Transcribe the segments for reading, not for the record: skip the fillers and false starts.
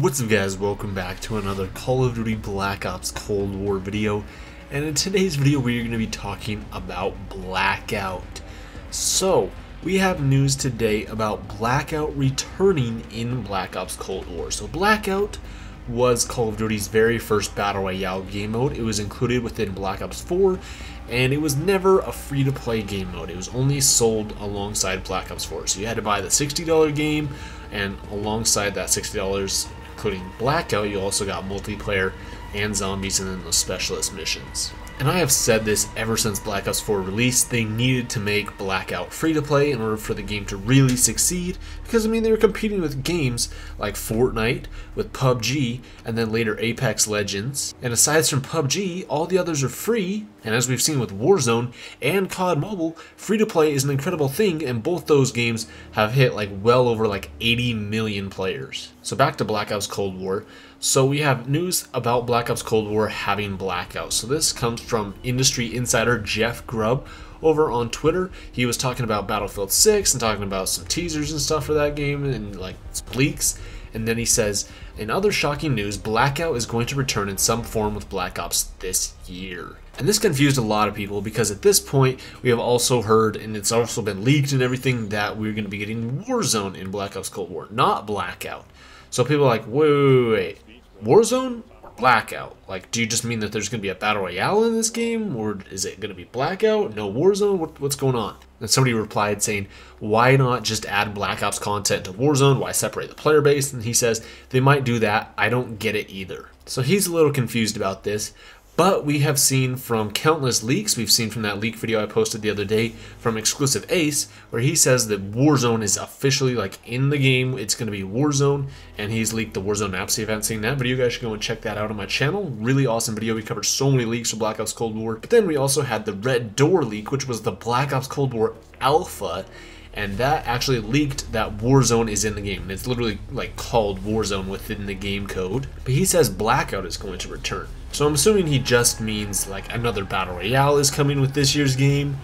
What's up guys, welcome back to another Call of Duty Black Ops Cold War video, and in today's video we're going to be talking about Blackout. So, we have news today about Blackout returning in Black Ops Cold War. So Blackout was Call of Duty's very first Battle Royale game mode. It was included within Black Ops 4, and it was never a free-to-play game mode. It was only sold alongside Black Ops 4, so you had to buy the $60 game, and alongside that $60, including Blackout, you also got multiplayer and zombies and then those specialist missions. And I have said this ever since Black Ops 4 release, they needed to make Blackout free to play in order for the game to really succeed, because I mean they were competing with games like Fortnite, with PUBG, and then later Apex Legends. And aside from PUBG, all the others are free, and as we've seen with Warzone and COD Mobile, free to play is an incredible thing, and both those games have hit like well over like 80 million players. So back to Black Ops Cold War. So we have news about Black Ops Cold War having Blackout. So this comes from industry insider Jeff Grubb over on Twitter. He was talking about Battlefield 6 and talking about some teasers and stuff for that game and like leaks. And then he says, in other shocking news, Blackout is going to return in some form with Black Ops this year. And this confused a lot of people because at this point, we have also heard, and it's also been leaked and everything, that we're going to be getting Warzone in Black Ops Cold War, not Blackout. So people are like, wait, Warzone or Blackout? Like, do you just mean that there's going to be a Battle Royale in this game? Or is it going to be Blackout? No Warzone? What's going on? And somebody replied saying, why not just add Black Ops content to Warzone? Why separate the player base? And he says, they might do that. I don't get it either. So he's a little confused about this. But we have seen from countless leaks, we've seen from that leak video I posted the other day from Exclusive Ace, where he says that Warzone is officially like in the game, it's going to be Warzone, and he's leaked the Warzone app, so if you haven't seen that video, you guys should go and check that out on my channel. Really awesome video, we covered so many leaks for Black Ops Cold War. But then we also had the Red Door leak, which was the Black Ops Cold War Alpha, and that actually leaked that Warzone is in the game. It's literally like called Warzone within the game code. But he says Blackout is going to return. So I'm assuming he just means like another Battle Royale is coming with this year's game.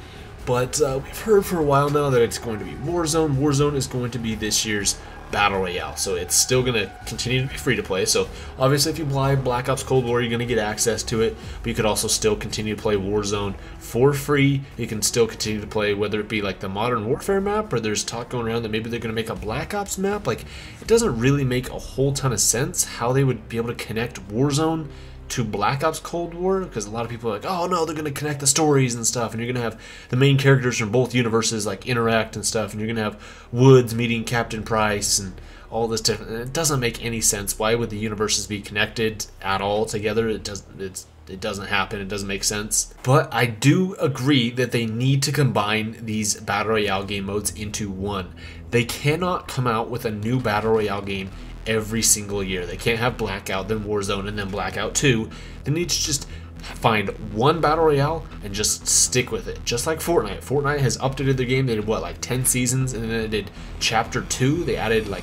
But we've heard for a while now that it's going to be Warzone. Warzone is going to be this year's Battle Royale. So it's still going to continue to be free to play. So obviously if you buy Black Ops Cold War, you're going to get access to it. But you could also still continue to play Warzone for free. You can still continue to play, whether it be like the Modern Warfare map, or there's talk going around that maybe they're going to make a Black Ops map. Like, it doesn't really make a whole ton of sense how they would be able to connect Warzone to Black Ops Cold War, because a lot of people are like, oh no, they're going to connect the stories and stuff, and you're going to have the main characters from both universes like interact and stuff, and you're going to have Woods meeting Captain Price and all this different, and it doesn't make any sense. Why would the universes be connected at all together? It doesn't happen, it doesn't make sense. But I do agree that they need to combine these Battle Royale game modes into one. They cannot come out with a new Battle Royale game every single year. They can't have Blackout, then Warzone, and then Blackout 2. They need to just find one Battle Royale and just stick with it. Just like Fortnite. Fortnite has updated their game. They did what, like 10 seasons, and then they did Chapter 2. They added like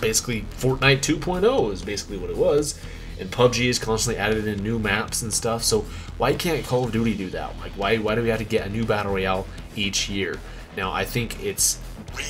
basically Fortnite 2.0 is basically what it was. And PUBG is constantly added in new maps and stuff. So why can't Call of Duty do that? Like why do we have to get a new Battle Royale each year? Now I think it's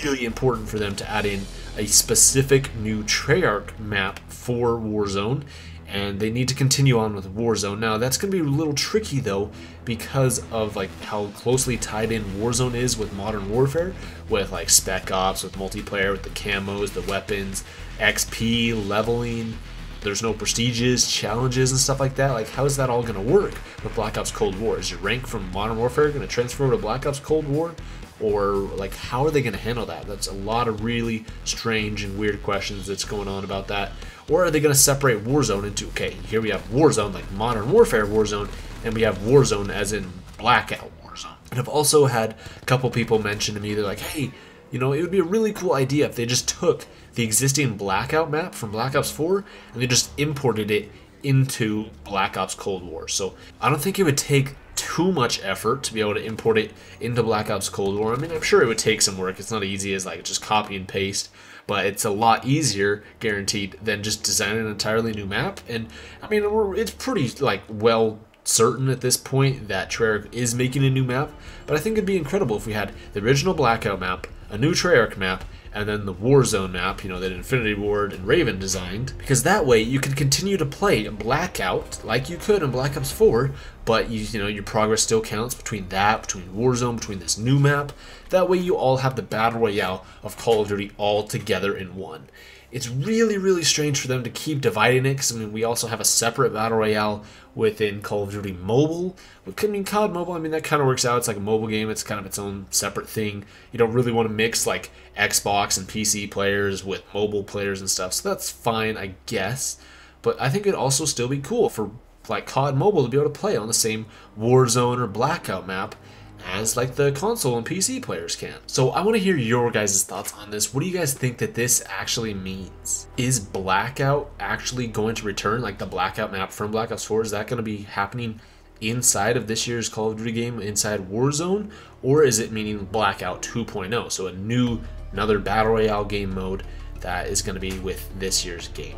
really important for them to add in a specific new Treyarch map for Warzone, and they need to continue on with Warzone. Now that's going to be a little tricky though, because of like how closely tied in Warzone is with Modern Warfare, with like Spec Ops, with multiplayer, with the camos, the weapons, XP, leveling. There's no prestiges, challenges, and stuff like that. Like, how is that all going to work with Black Ops Cold War? Is your rank from Modern Warfare going to transfer to Black Ops Cold War? Or, like, how are they going to handle that? That's a lot of really strange and weird questions that's going on about that. Or are they going to separate Warzone into, okay, here we have Warzone, like Modern Warfare Warzone, and we have Warzone as in Blackout Warzone. And I've also had a couple people mention to me, they're like, hey, you know, it would be a really cool idea if they just took the existing Blackout map from Black Ops 4 and they just imported it into Black Ops Cold War. So I don't think it would take too much effort to be able to import it into Black Ops Cold War. I mean, I'm sure it would take some work. It's not easy as like just copy and paste, but it's a lot easier, guaranteed, than just designing an entirely new map. And I mean, it's pretty like well certain at this point that Treyarch is making a new map, but I think it'd be incredible if we had the original Blackout map, a new Treyarch map, and then the Warzone map, you know, that Infinity Ward and Raven designed, because that way you can continue to play in Blackout like you could in Black Ops 4, but you know, your progress still counts between that, between Warzone, between this new map. That way you all have the battle royale of Call of Duty all together in one. It's really, really strange for them to keep dividing it, because, I mean, we also have a separate battle royale within Call of Duty Mobile. I mean, COD Mobile, I mean, that kind of works out. It's like a mobile game. It's kind of its own separate thing. You don't really want to mix, like, Xbox and PC players with mobile players and stuff, so that's fine, I guess. But I think it'd also still be cool for, like, COD Mobile to be able to play on the same Warzone or Blackout map as like the console and PC players can. So I want to hear your guys' thoughts on this. What do you guys think that this actually means? Is Blackout actually going to return, like the Blackout map from Black Ops 4? Is that going to be happening inside of this year's Call of Duty game, inside Warzone? Or is it meaning Blackout 2.0? So a new, another battle royale game mode that is going to be with this year's game.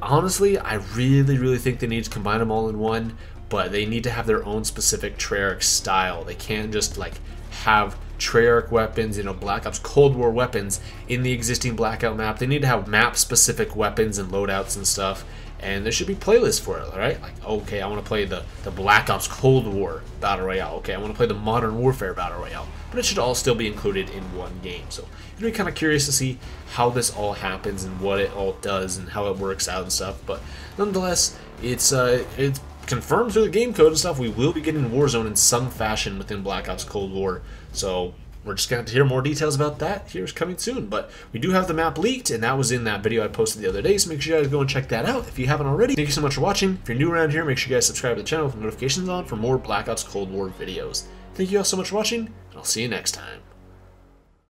Honestly, I really, really think they need to combine them all in one, but they need to have their own specific Treyarch style. They can't just like have Treyarch weapons, you know, Black Ops Cold War weapons in the existing Blackout map. They need to have map-specific weapons and loadouts and stuff, and there should be playlists for it, right? Like, okay, I want to play the Black Ops Cold War Battle Royale. Okay, I want to play the Modern Warfare Battle Royale. But it should all still be included in one game. So it'd be kind of curious to see how this all happens and what it all does and how it works out and stuff. But nonetheless, it's confirmed through the game code and stuff, we will be getting Warzone in some fashion within Black Ops Cold War, so we're just going to hear more details about that here's coming soon. But we do have the map leaked, and that was in that video I posted the other day, so make sure you guys go and check that out if you haven't already. Thank you so much for watching. If you're new around here, make sure you guys subscribe to the channel with notifications on for more Black Ops Cold War videos. Thank you all so much for watching, and I'll see you next time.